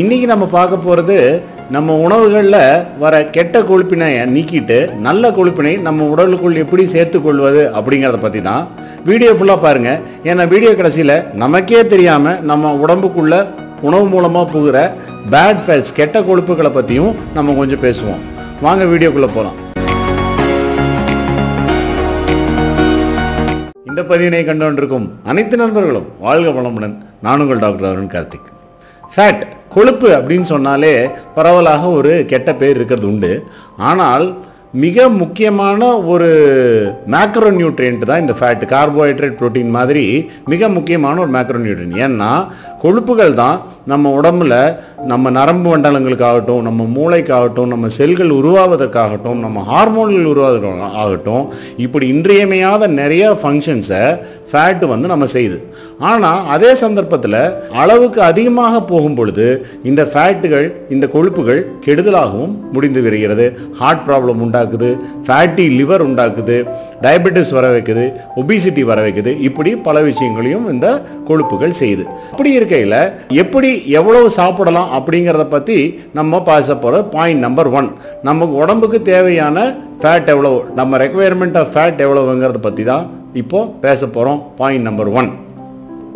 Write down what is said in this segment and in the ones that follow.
இன்னைக்கு நம்ம பார்க்க போகிறது நம்ம உணவுகளில் வர கெட்ட கொழுப்பினையை நீக்கிட்டு நல்ல கொழுப்பினை நம்ம உடலுக்குள் எப்படி சேர்த்து கொள்வது அப்படிங்கிறத பற்றி தான். வீடியோ ஃபுல்லாக பாருங்கள். ஏன்னா வீடியோ கடைசியில் நமக்கே தெரியாமல் நம்ம உடம்புக்குள்ளே உணவு மூலமாக போகிற பேட் ஃபேட்ஸ் கெட்ட கொழுப்புகளை பற்றியும் நம்ம கொஞ்சம் பேசுவோம். வாங்க வீடியோக்குள்ளே போகலாம். இந்த பதிவினை கண்டுகொண்டிருக்கும் அனைத்து நண்பர்களும் வாழ்க வளமுடன். நான் உங்கள் டாக்டர் அருண் கார்த்திக். ஃபேட், கொழுப்பு அப்படின்னு சொன்னாலே பரவலாக ஒரு கெட்ட பேர் இருக்கிறது உண்டு. ஆனால் மிக முக்கியமான ஒரு மேக்ரோ நியூட்ரியன்ட் தான் இந்த ஃபேட். கார்போஹைட்ரேட், புரோட்டீன் மாதிரி மிக முக்கியமான ஒரு மேக்ரோ நியூட்ரியன்ட். ஏன்னா கொழுப்புகள் தான் நம்ம உடம்புல நம்ம நரம்பு மண்டலங்களுக்காகட்டும், நம்ம மூளைக்காகட்டும், நம்ம செல்கள் உருவாவதற்காகட்டும், நம்ம ஹார்மோன்கள் உருவாவதற்காக ஆகட்டும், இப்படி இன்றியமையாத நிறைய ஃபங்க்ஷன்ஸை ஃபேட் வந்து நம்ம செய்யுது. ஆனால் அதே சந்தர்ப்பத்தில் அளவுக்கு அதிகமாக போகும் பொழுது இந்த ஃபேட்டுகள், இந்த கொழுப்புகள் கெடுதலாகவும் முடிந்து வருகிறது. ஹார்ட் ப்ராப்ளம் உண்டாக்குது, ஃபேட்டி லிவர் உண்டாக்குது, டயபெட்டிஸ் வர வைக்குது, ஒபிசிட்டி வர வைக்குது. இப்படி பல விஷயங்களையும் இந்த கொழுப்புகள் செய்யுது. அப்படி இருக்கையில் எப்படி எவ்வளவு சாப்பிடலாம் அப்படிங்கிறத பற்றி நம்ம பேச போகிற பாயிண்ட் நம்பர் 1, நமக்கு உடம்புக்கு தேவையான ஃபேட் எவ்வளவு, நம்ம ரெக்குயர்மெண்ட் ஆஃப் ஃபேட் எவ்வளவுங்கிறத பற்றி தான் இப்போது பேச போகிறோம். பாயிண்ட் நம்பர் 1,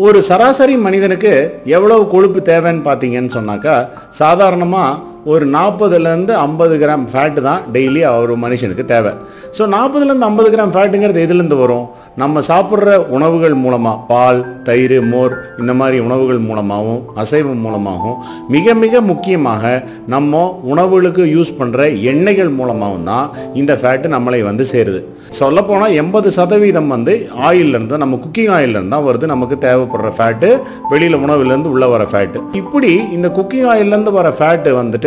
ஒரு சராசரி மனிதனுக்கு எவ்வளவு கொழுப்பு தேவைன்னு பார்த்தீங்கன்னு சொன்னாக்கா, சாதாரணமாக ஒரு 40-50 கிராம் ஃபேட்டு தான் டெய்லி ஒரு மனுஷனுக்கு தேவை. ஸோ 40-50 கிராம் ஃபேட்டுங்கிறது எதுலேருந்து வரும்? நம்ம சாப்பிட்ற உணவுகள் மூலமாக, பால், தயிர், மோர், இந்த மாதிரி உணவுகள் மூலமாகவும், அசைவம் மூலமாகவும், மிக மிக முக்கியமாக நம்ம உணவுகளுக்கு யூஸ் பண்ணுற எண்ணெய்கள் மூலமாகவும் தான் இந்த ஃபேட்டு நம்மளை வந்து சேருது. சொல்லப்போனால் 80% வந்து ஆயிலிருந்து தான், நம்ம குக்கிங் ஆயிலிருந்து தான் வருது நமக்கு தேவைப்படுற ஃபேட்டு, வெளியில் உணவுலேருந்து உள்ளே வர ஃபேட்டு. இப்படி இந்த குக்கிங் ஆயிலேருந்து வர ஃபேட்டு வந்துட்டு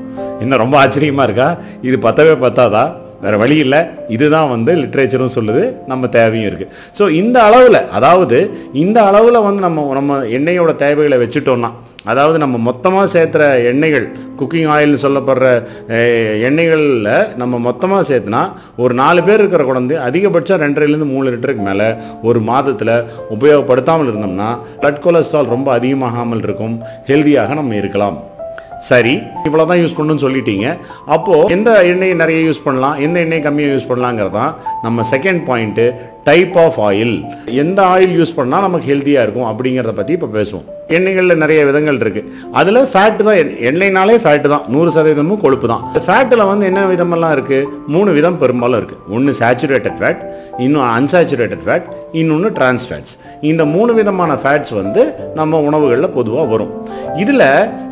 என்ன ரொம்ப ஆச்சரியமாக இருக்கா? இது பத்தவே பத்தாதா? வேறு வழி இல்லை, இதுதான் வந்து லிட்ரேச்சரும் சொல்லுது, நம்ம தேவையும் இருக்குது. ஸோ இந்த அளவில், அதாவது இந்த அளவில் வந்து நம்ம எண்ணெயோட தேவைகளை வச்சுட்டோம்னா, அதாவது நம்ம மொத்தமாக சேர்த்துற எண்ணெய்கள், குக்கிங் ஆயில்னு சொல்லப்படுற எண்ணெய்களில் நம்ம மொத்தமாக சேர்த்துனா ஒரு 4 பேர் இருக்கிற குழந்தை அதிகபட்சம் 2-3 லிட்டருக்கு மேலே ஒரு மாதத்தில் உபயோகப்படுத்தாமல் இருந்தோம்னா பிளட் கொலஸ்ட்ரால் ரொம்ப அதிகமாகாமல் இருக்கும், ஹெல்தியாக நம்ம இருக்கலாம். சரி, இவ்வளோதான் யூஸ் பண்ணணும்னு சொல்லிட்டீங்க. அப்போது எந்த எண்ணெயை நிறைய யூஸ் பண்ணலாம், எந்த எண்ணெயை கம்மியாக யூஸ் பண்ணலாங்கிறதான் நம்ம second point. Type of oil, எந்த ஆயில் யூஸ் பண்ணால் நமக்கு ஹெல்த்தியாக இருக்கும் அப்படிங்கிறத பற்றி இப்போ பேசுவோம். எண்ணெய்களில் நிறைய விதங்கள் இருக்குது. அதில் ஃபேட்டு தான், எண்ணெய்னாலே ஃபேட்டு தான், 100% கொழுப்பு தான். ஃபேட்டில் வந்து என்ன விதமெல்லாம் இருக்குது? 3 விதம் பெரும்பாலும் இருக்குது. ஒன்று சேச்சுரேட்டட் ஃபேட், இன்னும் அன்சேச்சுரேட்டட் ஃபேட், இன்னொன்று டிரான்ஸ் ஃபேட்ஸ். இந்த 3 விதமான ஃபேட்ஸ் வந்து நம்ம உணவுகளில் பொதுவாக வரும். இதில்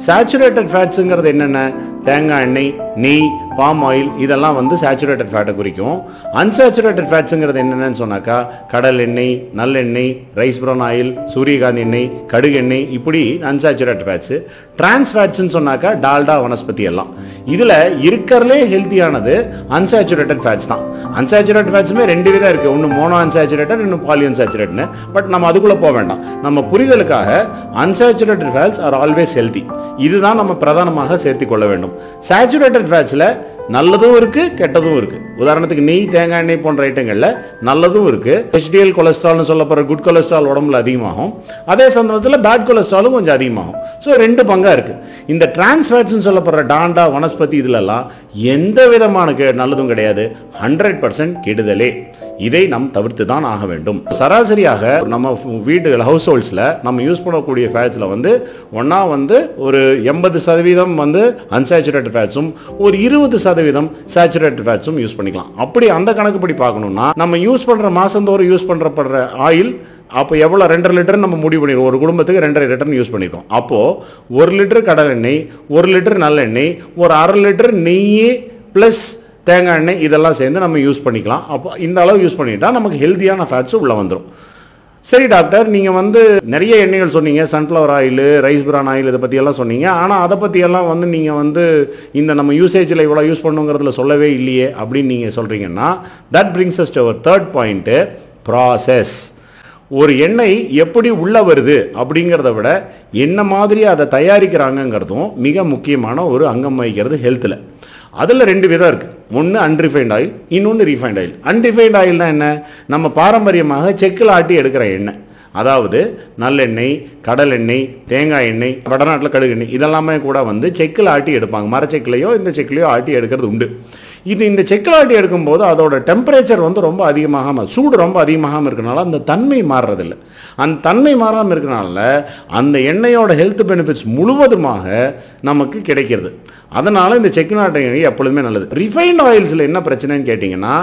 சேச்சுரேட்டட் ஃபேட்ஸுங்கிறது என்னென்ன? தேங்காய் எண்ணெய், நெய், பாம் ஆயில், இதெல்லாம் வந்து சேச்சுரேட்டட் ஃபேட்டை குறிக்கும். அன்சேச்சுரேட்டட் ஃபேட்ஸுங்கிறது என்னென்னு சொன்னாக்கா கடல் எண்ணெய், நல்லெண்ணெய், ரைஸ் ப்ரௌன் ஆயில், சூரியகாந்தி எண்ணெய், கடுகு எண்ணெய், இப்படி அன்சேச்சுரேட்டட் ஃபேட்ஸு. டிரான்ஸ் ஃபேட்ஸ்ன்னு சொன்னாக்கா டால்டா, வனஸ்பதி எல்லாம். இதில் இருக்கிறதுலே ஹெல்த்தியானது அன்சேச்சுரேட்டட் ஃபேட்ஸ் தான். அன்சேச்சுரேட்டட் ஃபேட்ஸுமே 2 விதம் இருக்குது. ஒன்று மோனோ அன்சேச்சுரேட்டட், இன்னும் பாலி அன்சேச்சுரேட்னு. பட் நம்ம அதுக்குள்ளே போக வேண்டாம். நம்ம புரிதலுக்காக unsaturated fats are always healthy, இதுதான் நம்ம பிரதானமாக சேர்த்துக்கொள்ள வேண்டும். சேச்சுரேட்டட் ஃபேட்ஸில் நல்லதும் இருக்குது, கெட்டதும் இருக்குது. உதாரணத்துக்கு நெய், தேங்காய் எண்ணெய் போன்ற ஐட்டங்களில் நல்லதும் இருக்குது. HDL கொலஸ்ட்ரால்னு சொல்லப்படுற குட் கொலஸ்ட்ரால் உடம்புல அதிகமாகும். அதே சந்தர்ப்பத்தில் பேட் கொலஸ்ட்ராலும் கொஞ்சம் அதிகமாகும். ஸோ 2 பங்காக இருக்குது. இந்த டிரான்ஸ் ஃபேட்ஸ்னு சொல்லப்படுற டாண்டா, வனஸ்பதி, இதிலெல்லாம் எந்த விதமான நல்லதும் கிடையாது, 100% கெடுதலே. இதை நாம் தவிர்த்து தான் ஆக வேண்டும். சராசரியாக நம்ம வீடுகள், ஹவுஸ் ஹோல்ட்ஸில் நம்ம யூஸ் பண்ணக்கூடிய ஃபேட்ஸில் வந்து ஒன்றா வந்து ஒரு 80% வந்து அன்சேச்சுரேட்டட் ஃபேட்ஸும் ஒரு 20% சேச்சுரேட்டட் ஃபேட்ஸும் யூஸ் பண்ணிக்கலாம். அப்படி அந்த கணக்குப்படி பார்க்கணும்னா நம்ம யூஸ் பண்ணுற, மாதந்தோறும் யூஸ் பண்ணுறப்படுற ஆயில் அப்போ எவ்வளோ? 2.5 லிட்டர் நம்ம முடிவு பண்ணிடுவோம். ஒரு குடும்பத்துக்கு 2.5 லிட்டர்னு யூஸ் பண்ணியிருக்கோம். அப்போது 1 லிட்டர் கடல் எண்ணெய், 1 லிட்டர் நல்லெண்ணெய், ஒரு 1/2 லிட்டர் நெய் ப்ளஸ் தேங்காய் எண்ணெய், இதெல்லாம் சேர்ந்து நம்ம யூஸ் பண்ணிக்கலாம். அப்போ இந்த அளவு யூஸ் பண்ணிட்டால் நமக்கு ஹெல்த்தியான ஃபேட்ஸும் உள்ளே வந்துடும். சரி டாக்டர், நீங்க வந்து நிறைய எண்ணெய்கள் சொன்னீங்க, sunflower oil, rice bran oil, இதை பத்தி எல்லாம் சொன்னீங்க. ஆனா அதை பத்தி எல்லாம் வந்து நீங்க வந்து இந்த நம்ம யூசேஜ்ல இவ்வளோ யூஸ் பண்ணுங்கிறதுல சொல்லவே இல்லையே அப்படின்னு நீங்க சொல்றீங்கன்னா, that brings us to our third point, process. ஒரு எண்ணெய் எப்படி உள்ளே வருது அப்படிங்கிறத விட என்ன மாதிரி அதை தயாரிக்கிறாங்கங்கிறதும் மிக முக்கியமான ஒரு அங்கம் வகிக்கிறது ஹெல்த்தில். அதில் ரெண்டு விதம் இருக்குது. ஒன்று அன்ரிஃபைண்ட் ஆயில், இன்னொன்று ரீஃபைண்ட் ஆயில். அன்ரிஃபைண்ட் ஆயில்னா என்ன? நம்ம பாரம்பரியமாக செக்கில் ஆட்டி எடுக்கிற எண்ணெய், அதாவது நல்லெண்ணெய், கடல் எண்ணெய், தேங்காய் எண்ணெய், வடநாட்டில் கடுகு எண்ணெய், இதெல்லாமே கூட வந்து செக்கில் ஆட்டி எடுப்பாங்க. மரச்செக்கிலையோ இந்த செக்கிலையோ ஆட்டி எடுக்கிறது உண்டு. இது இந்த செக்கில் ஆட்டி எடுக்கும்போது அதோட டெம்பரேச்சர் வந்து ரொம்ப அதிகமாகாமல், சூடு ரொம்ப அதிகமாகாமல் இருக்கனால அந்த தன்மை மாறுறதில்லை. அந்த தன்மை மாறாமல் இருக்கனால அந்த எண்ணெயோட ஹெல்த் பெனிஃபிட்ஸ் முழுவதுமாக நமக்கு கிடைக்கிறது. அதனால் இந்த செக்கில் ஆட்டிய எண்ணெய் எப்பொழுதுமே நல்லது. ரிஃபைண்ட் ஆயில்ஸில் என்ன பிரச்சனைன்னு கேட்டிங்கன்னா,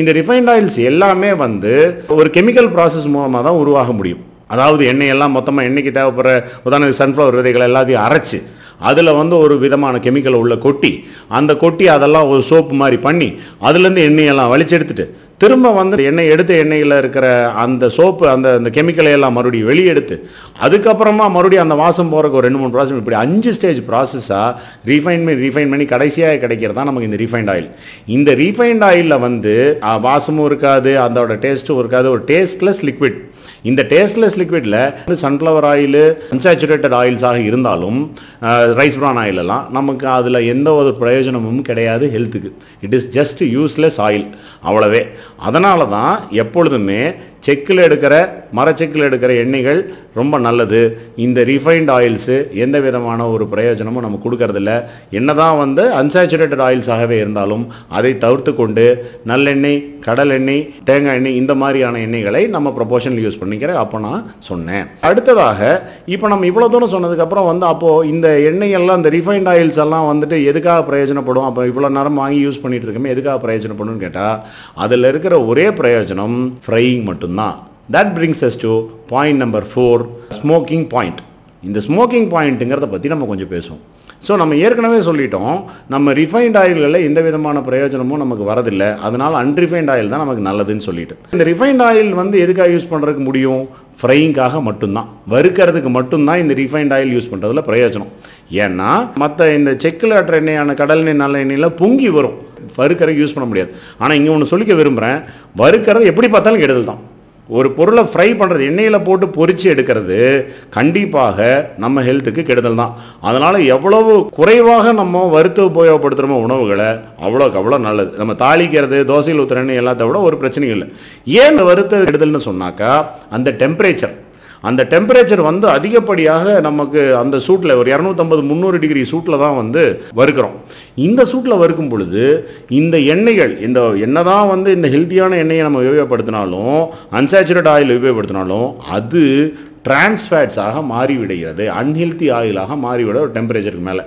இந்த ரிஃபைண்ட் ஆயில்ஸ் எல்லாமே வந்து ஒரு கெமிக்கல் ப்ராசஸ் மூலமாக தான் உருவாக முடியும். அதாவது எண்ணெயெல்லாம் மொத்தமாக எண்ணெய்க்கு தேவைப்படுற உதாரணத்துக்கு சன்ஃப்ளவர் விதைகள் எல்லாத்தையும் அரைச்சி அதில் வந்து ஒரு விதமான கெமிக்கலை உள்ள கொட்டி, அந்த கொட்டி அதெல்லாம் ஒரு சோப்பு மாதிரி பண்ணி அதுலேருந்து எண்ணெயெல்லாம் வலிச்செடுத்துட்டு திரும்ப வந்து எண்ணெய் எடுத்த எண்ணெயில் இருக்கிற அந்த சோப்பு அந்த கெமிக்கலையெல்லாம் மறுபடியும் வெளியெடுத்து அதுக்கப்புறமா மறுபடியும் அந்த வாசம் போகிறக்கு ஒரு 2-3 ப்ராசஸ், இப்படி 5 ஸ்டேஜ் ப்ராசஸாக ரிஃபைன் பண்ணி கடைசியாக கிடைக்கிறதா நமக்கு இந்த ரீஃபைண்ட் ஆயில். இந்த ரீஃபைண்ட் ஆயிலில் வந்து வாசமும் இருக்காது, அதோட டேஸ்ட்டும் இருக்காது, ஒரு டேஸ்ட்லெஸ் லிக்விட். இந்த டேஸ்ட்லெஸ் லிக்விடில் சன்ஃப்ளவர் ஆயில், அன்சாச்சுரேட்டட் ஆயில்ஸாக இருந்தாலும் ரைஸ் பிரான் ஆயிலெல்லாம் நமக்கு அதில் எந்த ஒரு பிரயோஜனமும் கிடையாது ஹெல்த்துக்கு. It is just useless oil, அவ்வளவே. அதனால தான் எப்பொழுதுமே செக்கில் எடுக்கிற, மரச்செக்கில் எடுக்கிற எண்ணெய்கள் ரொம்ப நல்லது. இந்த ரீஃபைண்ட் ஆயில்ஸு எந்த விதமான ஒரு பிரயோஜனமும் நமக்கு கொடுக்கறதில்ல. என்ன தான் வந்து அன்சாச்சுரேட்டட் ஆயில்ஸாகவே இருந்தாலும் அதை தவிர்த்து கொண்டு நல்லெண்ணெய், கடல் எண்ணெய், தேங்காய் எண்ணெய், இந்த மாதிரியான எண்ணெய்களை நம்ம ப்ரொபோஷனில் யூஸ் பண்ணிக்கிறேன் அப்போ நான் சொன்னேன். அடுத்ததாக, இப்போ நம்ம இவ்வளோ தூரம் சொன்னதுக்கப்புறம் வந்து அப்போது இந்த எண்ணெயெல்லாம், இந்த ரீஃபைண்ட் ஆயில்ஸ் எல்லாம் வந்துட்டு எதுக்காக பிரயோஜனப்படும், அப்போ இவ்வளோ நேரம் வாங்கி யூஸ் பண்ணிகிட்டு இருக்கோமே எதுக்காக பிரயோஜனப்படும்னு கேட்டால், அதில் இருக்கிற ஒரே பிரயோஜனம் ஃப்ரையிங் மட்டும்தான். That brings us to point number 4, smoking point. இந்த ஸ்மோக்கிங் பாயிண்ட்டுங்கிறத பற்றி நம்ம கொஞ்சம் பேசுவோம். ஸோ நம்ம ஏற்கனவே சொல்லிட்டோம், நம்ம ரிஃபைண்ட் ஆயில்களில் எந்த விதமான பிரயோஜனமும் நமக்கு வரதில்லை, அதனால் அன்ரிஃபைண்ட் ஆயில் தான் நமக்கு நல்லதுன்னு சொல்லிட்டு. இந்த ரிஃபைண்ட் ஆயில் வந்து எதுக்காக யூஸ் பண்ணுறதுக்கு முடியும்? ஃப்ரையிங்காக மட்டும்தான், வறுக்கிறதுக்கு மட்டும்தான் இந்த ரிஃபைண்ட் ஆயில் யூஸ் பண்ணுறதுல பிரயோஜனம். ஏன்னா மற்ற இந்த செக்கில் ஆட்டுற எண்ணெயான கடல் எண்ணெய், நல்ல எண்ணெயில் பொங்கி வரும், வறுக்கிறதுக்கு யூஸ் பண்ண முடியாது. ஆனால் இங்கே ஒன்று சொல்லிக்க விரும்புகிறேன், வறுக்கிறது எப்படி பார்த்தாலும் கெடுதல் தான். ஒரு பொருளை ஃப்ரை பண்ணுறது, எண்ணெயில் போட்டு பொரித்து எடுக்கிறது கண்டிப்பாக நம்ம ஹெல்த்துக்கு கெடுதல் தான். அதனால் எவ்வளவு குறைவாக நம்ம வறுத்து உபயோகப்படுத்துகிறோமோ உணவுகளை அவ்வளோக்கு அவ்வளோ நல்லது. நம்ம தாளிக்கிறது, தோசையில் ஊற்றுறன்னு எல்லாத்த விட ஒரு பிரச்சனையும் இல்லை. ஏன் வறுத்து கெடுதல்னு சொன்னாக்கா, அந்த டெம்பரேச்சர் வந்து அதிகப்படியாக நமக்கு அந்த சூட்டில் ஒரு 250-300 டிகிரி சூட்டில் தான் வந்து வறுக்கிறோம். இந்த சூட்டில் வறுக்கும் பொழுது இந்த எண்ணெய்கள், இந்த என்னதான் வந்து இந்த ஹெல்த்தியான எண்ணெயை நம்ம உபயோகப்படுத்தினாலும், அன்சாச்சுரேட் ஆயில் உபயோகப்படுத்தினாலும், அது டிரான்ஸ்ஃபேட்ஸாக மாறிவிடுகிறது, அன்ஹெல்த்தி ஆயிலாக மாறிவிட ஒரு டெம்பரேச்சருக்கு மேலே.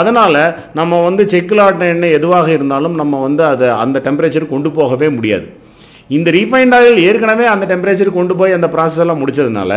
அதனால் நம்ம வந்து செக்கில் ஆட்டின எண்ணெய் எதுவாக இருந்தாலும் நம்ம வந்து அதை அந்த டெம்பரேச்சருக்கு கொண்டு போகவே முடியாது. இந்த ரீஃபைண்ட் ஆயில் ஏற்கனவே அந்த டெம்பரேச்சர் கொண்டு போய் அந்த ப்ராசஸ் எல்லாம் முடிச்சதுனால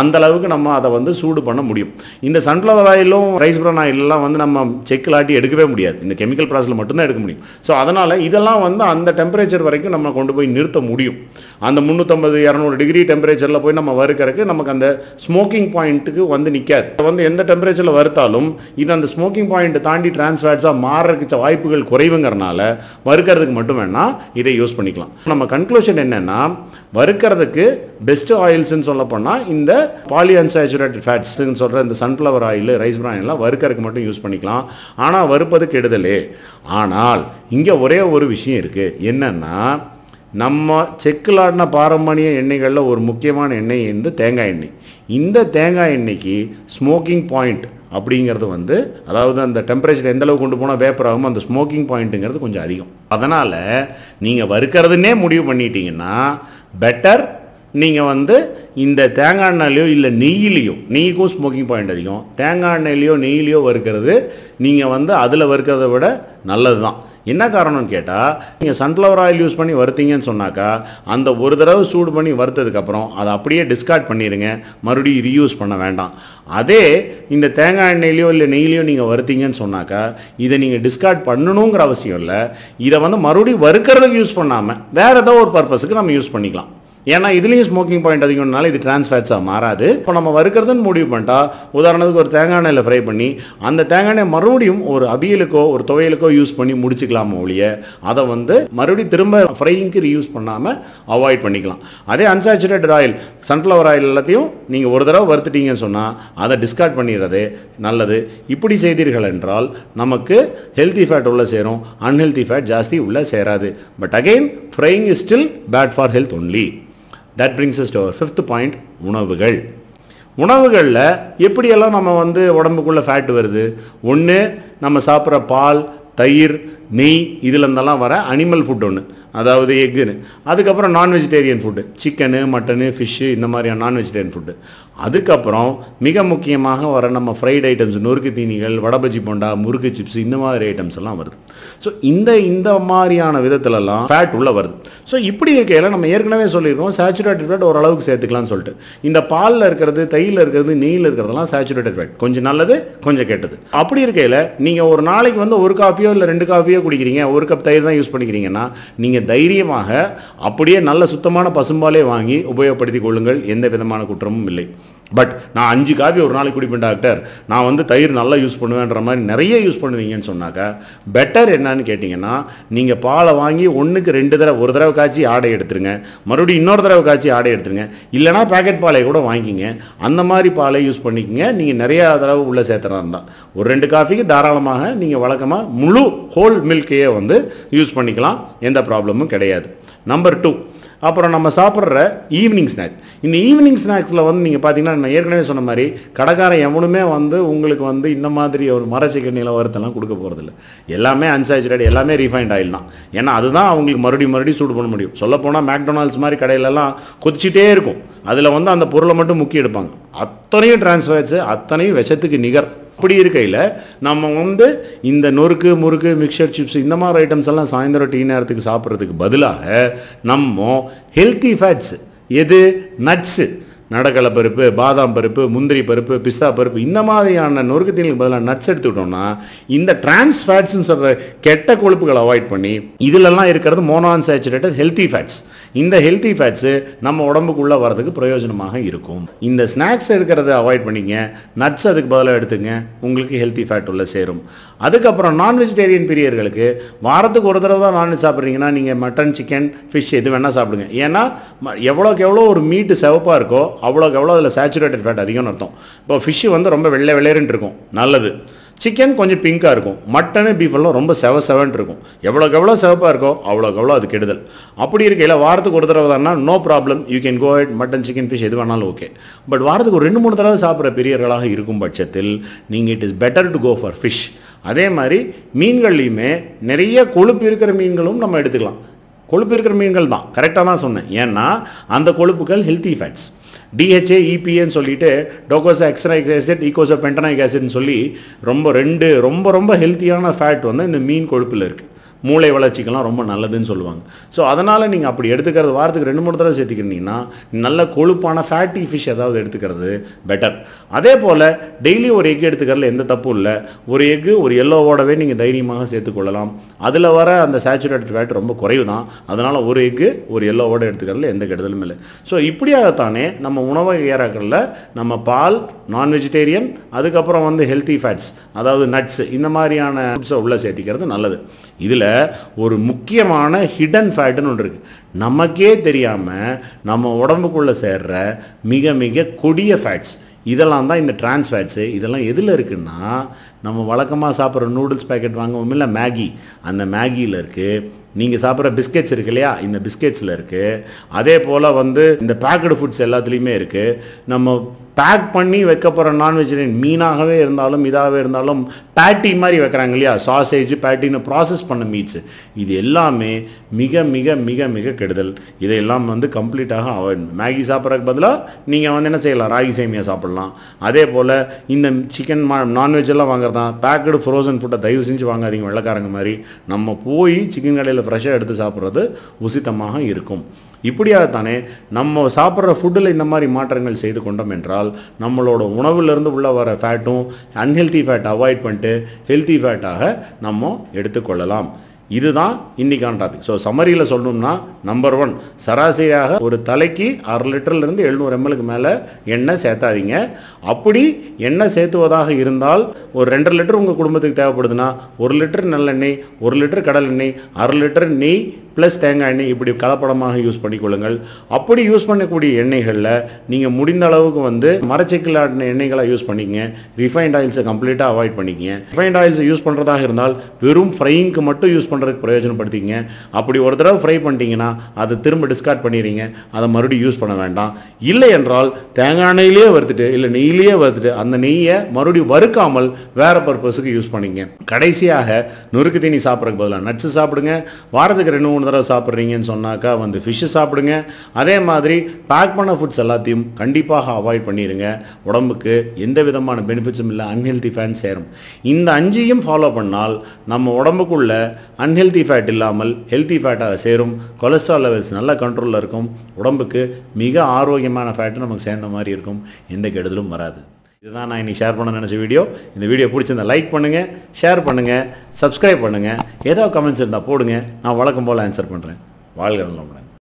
அந்தளவுக்கு நம்ம அதை வந்து சூடு பண்ண முடியும். இந்த சன்ஃப்ளவர் ஆயிலும் ரைஸ் பிரான் ஆயிலெலாம் வந்து நம்ம செக்கில் ஆட்டி எடுக்கவே முடியாது, இந்த கெமிக்கல் ப்ராசஸில் மட்டும்தான் எடுக்க முடியும். ஸோ அதனால் இதெல்லாம் வந்து அந்த டெம்பரேச்சர் வரைக்கும் நம்ம கொண்டு போய் நிறுத்த முடியும். அந்த 350-200 டிகிரி டெம்பரேச்சரில் போய் நம்ம வறுக்கிறதுக்கு நமக்கு அந்த ஸ்மோக்கிங் பாயிண்ட்டுக்கு வந்து நிற்காது. வந்து எந்த டெம்பரேச்சரில் வறுத்தாலும் இது அந்த ஸ்மோக்கிங் பாயிண்ட்டை தாண்டி டிரான்ஸ்ஃபேட்ஸாக மாறுறதுக்கு வாய்ப்புகள் குறைவுங்கிறனால வறுக்கிறதுக்கு மட்டும் வேணால் இதை யூஸ் பண்ணிக்கலாம். நம்ம கன்க்ளூஷன் என்னன்னா, வறுக்கிறதுக்கு பெஸ்ட் ஆயில்ஸ்ன்னு சொல்ல போனால் இந்த பாலி அன்சாச்சுரேட்டட் ஃபேட்ஸ்ன்னு சொல்கிற இந்த சன்ஃப்ளவர் ஆயில், ரைஸ் பிரான் எல்லாம் வறுக்கிறதுக்கு மட்டும் யூஸ் பண்ணிக்கலாம். ஆனால் வறுப்பது கெடுதலே. ஆனால் இங்கே ஒரே ஒரு விஷயம் இருக்குது, என்னென்னா நம்ம செக்கில் ஆடின பாரம்பரிய எண்ணெய்களில் ஒரு முக்கியமான எண்ணெய் வந்து தேங்காய் எண்ணெய். இந்த தேங்காய் எண்ணெய்க்கு ஸ்மோக்கிங் பாயிண்ட் அப்படிங்கிறது வந்து, அதாவது அந்த டெம்பரேச்சர் எந்தளவு கொண்டு போனால் வேப்பர் ஆகும், அந்த ஸ்மோக்கிங் பாயிண்ட்டுங்கிறது கொஞ்சம் அதிகம். அதனால் நீங்கள் வறுக்கிறதுனே முடிவு பண்ணிட்டீங்கன்னா பெட்டர் நீங்கள் வந்து இந்த தேங்காய் எண்ணெயிலையோ இல்லை நெய்யிலையோ, நெய்க்கும் ஸ்மோக்கிங் பாயிண்ட் அதிகம், தேங்காய் எண்ணெயிலையோ நெய்யிலையோ வறுக்கிறது நீங்கள் வந்து அதில் வறுக்கிறத விட நல்லது தான். என்ன காரணம்னு கேட்டால், நீங்கள் சன்ஃப்ளவர் ஆயில் யூஸ் பண்ணி வறுத்தீங்கன்னு சொன்னாக்கா அந்த ஒரு தடவை சூடு பண்ணி வறுத்ததுக்கப்புறம் அதை அப்படியே டிஸ்கார்ட் பண்ணிடுங்க, மறுபடியும் ரீயூஸ் பண்ண வேண்டாம். அதே இந்த தேங்காய் எண்ணெயிலையோ இல்லை நெய்லையோ நீங்கள் வறுத்தீங்கன்னு சொன்னாக்கா இதை நீங்கள் டிஸ்கார்ட் பண்ணணுங்கிற அவசியம் இல்லை. இதை வந்து மறுபடியும் வறுக்கிறதுக்கு யூஸ் பண்ணாமல் வேறு ஏதோ ஒரு பர்பஸுக்கு நம்ம யூஸ் பண்ணிக்கலாம். ஏன்னா இதுலயும் ஸ்மோக்கிங் பாயிண்ட் அதிகம்னால இது trans fats ஆ மாறாது. இப்போ நம்ம வறுக்கிறதுன்னு முடிவு பண்ணிட்டா உதாரணத்துக்கு ஒரு தேங்காய் எண்ணெயில ஃப்ரை பண்ணி அந்த தேங்காய் எண்ணெய் மறுபடியும் ஒரு அவியலுக்கோ ஒரு துவையலுக்கோ யூஸ் பண்ணி முடிச்சுக்கலாம். ஒழிய அதை வந்து மறுபடியும் திரும்ப ஃப்ரையிங்க்கு ரீயூஸ் பண்ணாம அவாய்ட் பண்ணிக்கலாம். அதே அன்சாச்சுரேட்டட் ஆயில் சன்ஃப்ளவர் ஆயில் எல்லாத்தையும் நீங்க ஒரு தடவை வறுத்துட்டீங்கன்னு சொன்னா அதை டிஸ்கார்ட் பண்ணிடுறது நல்லது. இப்படி செய்தீர்கள் என்றால் நமக்கு ஹெல்தி ஃபேட் உள்ள சேரும், அன்ஹெல்தி ஃபேட் ஜாஸ்தி உள்ள சேராது. But again frying is still bad for health only. That brings us to our fifth point, உணவுகள். உணவுகளில் எப்படியெல்லாம் நம்ம வந்து உடம்புக்குள்ளே ஃபேட் வருது? ஒன்று நம்ம சாப்பிட்ற பால், தயிர், நெய், இதுலேருந்தெல்லாம் வர அனிமல் ஃபுட் ஒன்று, அதாவது எக்குன்னு. அதுக்கப்புறம் non vegetarian food, chicken, mutton, fish, இந்த மாதிரியான நான்வெஜிடேரியன் ஃபுட்டு. அதுக்கப்புறம் மிக முக்கியமாக வர நம்ம ஃப்ரைட் ஐட்டம்ஸ், நொறுக்கு தீனிகள், வடபஜ்ஜி போண்டா, முறுக்கு சிப்ஸ், இந்த மாதிரி ஐட்டம்ஸ் எல்லாம் வருது. ஸோ இந்த மாதிரியான விதத்துலலாம் ஃபேட் உள்ளே வருது. ஸோ இப்படி இருக்கையில் நம்ம ஏற்கனவே சொல்லியிருக்கோம் சேச்சுரேட்டட் ஃபேட் ஓரளவுக்கு சேர்த்துக்கலாம்னு சொல்லிட்டு. இந்த பாலில் இருக்கிறது, தயிரில் இருக்கிறது, நெய்யில் இருக்கிறதெல்லாம் சேச்சுரேட்டட் ஃபேட், கொஞ்சம் நல்லது கொஞ்சம் கெட்டது. அப்படி இருக்கையில் நீங்கள் ஒரு நாளைக்கு வந்து ஒரு காஃபியோ இல்லை 2 காஃபியோ குடிக்கிறீங்க, ஒரு கப் தயிர் தான் யூஸ் பண்ணிக்கிறீங்கன்னா நீங்க தைரியமாக அப்படியே நல்ல சுத்தமான பசும்பாலே வாங்கி உபயோகப்படுத்திக் கொள்ளுங்கள். எந்த விதமான குற்றமும் இல்லை. பட் நான் 5 காஃபி ஒரு நாளைக்கு குடிப்பேன் டாக்டர், நான் வந்து தயிர் நல்லா யூஸ் பண்ணுவேன்ற மாதிரி நிறைய யூஸ் பண்ணுவீங்கன்னு சொன்னாக்கா பெட்டர் என்னன்னு கேட்டிங்கன்னா நீங்கள் பாலை வாங்கி 1க்கு 2 தடவை, ஒரு தடவை காய்ச்சி ஆடை எடுத்துருங்க, மறுபடியும் இன்னொரு தடவை காய்ச்சி ஆடை எடுத்துருங்க, இல்லைனா பேக்கெட் பாலை கூட வாங்கிங்க. அந்த மாதிரி பாலை யூஸ் பண்ணிக்கங்க. நீங்கள் நிறையா தடவை உள்ளே சேர்த்துறதா இருந்தால் 1-2 காஃபிக்கு தாராளமாக நீங்கள் வழக்கமாக முழு ஹோல் மில்கையே வந்து யூஸ் பண்ணிக்கலாம், எந்த ப்ராப்ளமும் கிடையாது. நம்பர் 2, அப்புறம் நம்ம சாப்பிட்ற ஈவினிங் ஸ்நாக்ஸ். இந்த ஈவினிங் ஸ்நாக்ஸில் வந்து நீங்கள் பார்த்தீங்கன்னா நம்ம ஏற்கனவே சொன்ன மாதிரி கடைக்காரன் எவனுமே வந்து உங்களுக்கு வந்து இந்த மாதிரி ஒரு மரச்சிக்கன் நிலவரத்தெல்லாம் கொடுக்க போகிறதில்ல. எல்லாமே அன்சாச்சுரேட்டட், எல்லாமே ரீஃபைண்ட் ஆயில் தான். ஏன்னா அதுதான் அவங்களுக்கு மறுபடியும் சூடு பண்ண முடியும். சொல்லப்போனால் மேக்டொனால்ட்ஸ் மாதிரி கடையிலலாம் கொதிச்சிட்டே இருக்கும், அதில் வந்து அந்த பொருளை மட்டும் முக்கிய எடுப்பாங்க. அத்தனையும் ட்ரான்ஸ் ஃபேட்ஸ், அத்தனையும் விஷத்துக்கு நிகர். அப்படி இருக்கையில் நம்ம வந்து இந்த நொறுக்கு, முறுக்கு, மிக்சர், சிப்ஸ், இந்த மாதிரி ஐட்டம்ஸ் எல்லாம் சாயந்தரம் டீ நேரத்துக்கு சாப்பிட்றதுக்கு பதிலாக நம்ம ஹெல்த்தி ஃபேட்ஸ், எது நட்ஸு, நடக்கலை பருப்பு, பாதாம் பருப்பு, முந்திரி பருப்பு, பிஸ்தா பருப்பு, இந்த மாதிரியான நொறுக்கு தீனுக்கு பதிலாக நட்ஸ் எடுத்துக்கிட்டோம்னா இந்த ட்ரான்ஸ் ஃபேட்ஸ்ன்னு சொல்கிற கெட்ட கொழுப்புகளை அவாய்ட் பண்ணி இதிலெல்லாம் இருக்கிறது மோனோஅன்சாச்சுரேட்டட் ஹெல்த்தி ஃபேட்ஸ். இந்த ஹெல்த்தி ஃபேட்ஸு நம்ம உடம்புக்குள்ளே வரதுக்கு பிரயோஜனமாக இருக்கும். இந்த ஸ்நாக்ஸ் எடுக்கிறத அவாய்ட் பண்ணிங்க, நட்ஸ் அதுக்கு பதிலாக எடுத்துங்க, உங்களுக்கு ஹெல்த்தி ஃபேட் உள்ள சேரும். அதுக்கப்புறம் நான்வெஜிடேரியன் பிரியர்களுக்கு வாரத்துக்கு ஒரு தடவை தான் நான்வெஜ் சாப்பிட்றீங்கன்னா நீங்கள் மட்டன், சிக்கன், ஃபிஷ் எது வேணால் சாப்பிடுங்க. ஏன்னா எவ்வளோக்கு எவ்வளோ ஒரு மீட்டு செவப்பாக இருக்கோ அவ்வளோக்கு எவ்வளோ அதில் சேச்சுரேட்டட் ஃபேட் அதிகம்னு அர்த்தம். இப்போ ஃபிஷ்ஷு வந்து ரொம்ப வெள்ளை வெள்ளையர்னு இருக்கும், நல்லது. சிக்கன் கொஞ்சம் பிங்காக இருக்கும், மட்டனு, பீஃபெல்லாம் ரொம்ப செவன்ட்டு இருக்கும். எவ்வளோக்கு எவ்வளோ செவப்பாக இருக்கோ அவ்வளோக்கு எவ்வளோ அது கெடுதல். அப்படி இருக்கையில் வாரத்துக்கு ஒரு தடவை தானா no problem, you can go at mutton, chicken, fish எது வேணாலும் ஓகே. பட் வாரத்துக்கு ஒரு 2-3 தடவை சாப்பிட்ற பெரியவர்களாக இருக்கும் பட்சத்தில் நீங்கள் it is better to go for fish. அதே மாதிரி மீன்கள்லையுமே நிறைய கொழுப்பு இருக்கிற மீன்களும் நம்ம எடுத்துக்கலாம். கொழுப்பு இருக்கிற மீன்கள் தான் கரெக்டாக தான் சொன்னேன். ஏன்னா அந்த கொழுப்புகள் ஹெல்த்தி ஃபேட்ஸ். DHA, EPAன்னு சொல்லிட்டு docosa extract acid, eicosapentaenoic ஆசிட்னு சொல்லி ரொம்ப ஹெல்த்தியான ஃபேட் வந்து இந்த மீன் கொழுப்பில் இருக்குது. மூளை வளர்ச்சிக்கெல்லாம் ரொம்ப நல்லதுன்னு சொல்லுவாங்க. ஸோ அதனால் நீங்கள் அப்படி எடுத்துக்கிறது வாரத்துக்கு 2-3 தடவை சேர்த்துக்கிறீங்கன்னா நல்ல கொழுப்பான ஃபேட்டி ஃபிஷ் ஏதாவது எடுத்துக்கிறது பெட்டர். அதே போல் டெய்லி ஒரு எக் எடுத்துக்கிறதுல எந்த தப்பும் இல்லை. ஒரு எக்கு ஒரு எல்லோவோடவே நீங்கள் தைரியமாக சேர்த்துக்கொள்ளலாம். அதில் வர அந்த சேச்சுரேட்டட் ஃபேட் ரொம்ப குறைவு தான். அதனால் ஒரு எக்கு ஒரு எல்லோவோட எடுத்துக்கிறதுல எந்த கெடுதலும் இல்லை. ஸோ இப்படியாகத்தானே நம்ம உணவை ஏறாக்கிறதுல நம்ம பால், நான்வெஜிடேரியன், அதுக்கப்புறம் வந்து ஹெல்த்தி ஃபேட்ஸ், அதாவது நட்ஸ், இந்த மாதிரியான ஃபுட்ஸை உள்ளே சேர்த்திக்கிறது நல்லது. இதில் ஒரு முக்கியமான ஹிடன் ஃபேட்டுன்னு ஒன்று இருக்குது, நமக்கே தெரியாமல் நம்ம உடம்புக்குள்ளே சேர்ற மிக மிக கொடிய ஃபேட்ஸ். இதெல்லாம் தான் இந்த ட்ரான்ஸ் ஃபேட்ஸு. இதெல்லாம் எதில் இருக்குன்னா நம்ம வழக்கமாக சாப்பிட்ற நூடுல்ஸ் பேக்கெட் வாங்குவோம் இல்லை, மேகி, அந்த மேகியில் இருக்குது. நீங்கள் சாப்பிட்ற பிஸ்கெட்ஸ் இருக்கு இல்லையா, இந்த பிஸ்கெட்ஸில் இருக்குது. அதே போல் வந்து இந்த பேக்கடு ஃபுட்ஸ் எல்லாத்துலேயுமே இருக்குது. நம்ம பேக் பண்ணி வைக்க போகிற நான்வெஜிடேரியன் மீனாகவே இருந்தாலும் இதாகவே இருந்தாலும் பேட்டி மாதிரி வைக்கிறாங்க இல்லையா, சாசேஜ் பேட்டின்னு ப்ராசஸ் பண்ண மீட்ஸு, இது எல்லாமே மிக மிக மிக மிக கெடுதல். இதையெல்லாம் வந்து கம்ப்ளீட்டாக அவாய்ட். மேகி சாப்பிட்றதுக்கு பதிலாக நீங்கள் வந்து என்ன செய்யலாம், ராகி சேமியா சாப்பிட்லாம். அதே போல் இந்த சிக்கன் நான்வெஜ் எல்லாம் வாங்குறதா பேக்கடு ஃப்ரோசன் ஃபுட்டை தயவு செஞ்சு வாங்காதீங்க. வெள்ளைக்காரங்க மாதிரி நம்ம போய் சிக்கன் கடையில் ஃப்ரெஷ்ஷாக எடுத்து சாப்பிட்றது உசிதமாக இருக்கும். இப்படியாகத்தானே நம்ம சாப்பிட்ற ஃபுட்டில் இந்த மாதிரி மாற்றங்கள் செய்து கொண்டோம் என்றால் நம்மளோட உணவுலேருந்து உள்ள வர ஃபேட்டும் அன்ஹெல்த்தி ஃபேட் அவாய்ட் பண்ணிட்டு ஹெல்த்தி ஃபேட்டாக நம்ம எடுத்துக்கொள்ளலாம். இதுதான் இன்னைக்கான டாபிக். ஸோ சம்மரியில் சொல்லணும்னா, நம்பர் ஒன், சராசரியாக ஒரு தலைக்கு 6 லிட்டர்லேருந்து 700 ml மேலே எண்ணெய் சேர்த்தாதீங்க. அப்படி எண்ணெய் சேர்த்துவதாக இருந்தால் ஒரு 2 லிட்டர் உங்கள் குடும்பத்துக்கு தேவைப்படுதுன்னா 1 லிட்டர் நல்லெண்ணெய், 1 லிட்டர் கடல் எண்ணெய், 1/2 லிட்டர் நெய் ப்ளஸ் தேங்காய் எண்ணெய் இப்படி கலப்படமாக யூஸ் பண்ணிக்கொள்ளுங்கள். அப்படி யூஸ் பண்ணக்கூடிய எண்ணெய்களில் நீங்கள் முடிந்த அளவுக்கு மரச்செக்கிலாட்டின எண்ணெய்களை யூஸ் பண்ணிக்கங்க. ரிஃபைண்ட் ஆயில்ஸை கம்ப்ளீட்டாக அவாய்ட் பண்ணிக்கங்க. ரிஃபைண்ட் ஆயில்ஸ் யூஸ் பண்ணுறதாக இருந்தால் வெறும் ஃப்ரையிங்க்கு மட்டும் யூஸ் பண்ணுறதுக்கு பிரயோஜனப்படுத்திங்க. அப்படி ஒரு தடவை ஃப்ரை பண்ணிட்டீங்கன்னா அதை திரும்ப டிஸ்கார்ட் பண்ணிடுறீங்க, அதை மறுபடியும் யூஸ் பண்ண வேண்டாம். இல்லை என்றால் தேங்காய் எண்ணெயிலேயே வறுத்துட்டு இல்லை நெய்யிலேயே வறுத்துட்டு அந்த நெய்யை மறுபடியும் வறுக்காமல் வேறு பர்பஸுக்கு யூஸ் பண்ணிக்கங்க. கடைசியாக நொறுக்கு தீனி சாப்பிட்றதுக்கு பதிலாக நட்ஸு சாப்பிடுங்க. வாரத்துக்கு 2-3 தடவை சாப்பிட்றீங்கன்னு சொன்னாக்கா ஃபிஷ்ஷு சாப்பிடுங்க. அதே மாதிரி பேக் பண்ண ஃபுட்ஸ் எல்லாத்தையும் கண்டிப்பாக அவாய்ட் பண்ணிடுங்க. உடம்புக்கு எந்த விதமான பெனிஃபிட்ஸும் இல்லை, அன்ஹெல்தி ஃபேட் சேரும். இந்த 5ஐயும் ஃபாலோ பண்ணால் நம்ம உடம்புக்குள்ள அன்ஹெல்தி ஃபேட் இல்லாமல் ஹெல்த்தி ஃபேட்டாக சேரும். கொலஸ்ட்ரால் லெவல்ஸ் நல்ல கண்ட்ரோலில் இருக்கும். உடம்புக்கு மிக ஆரோக்கியமான ஃபேட்டு நமக்கு சேர்ந்த மாதிரி இருக்கும். எந்த கெடுதலும் வராது. இதுதான் நான் இன்னைக்கு ஷேர் பண்ண நினச்ச வீடியோ. இந்த வீடியோ பிடிச்சிருந்தால் லைக் பண்ணுங்கள், ஷேர் பண்ணுங்கள், சப்ஸ்கிரைப் பண்ணுங்கள். ஏதோ கமெண்ட்ஸ் இருந்தால் போடுங்க. நான் வழக்கம் போல் ஆன்சர் பண்ணுறேன். வாழ்க நலம்.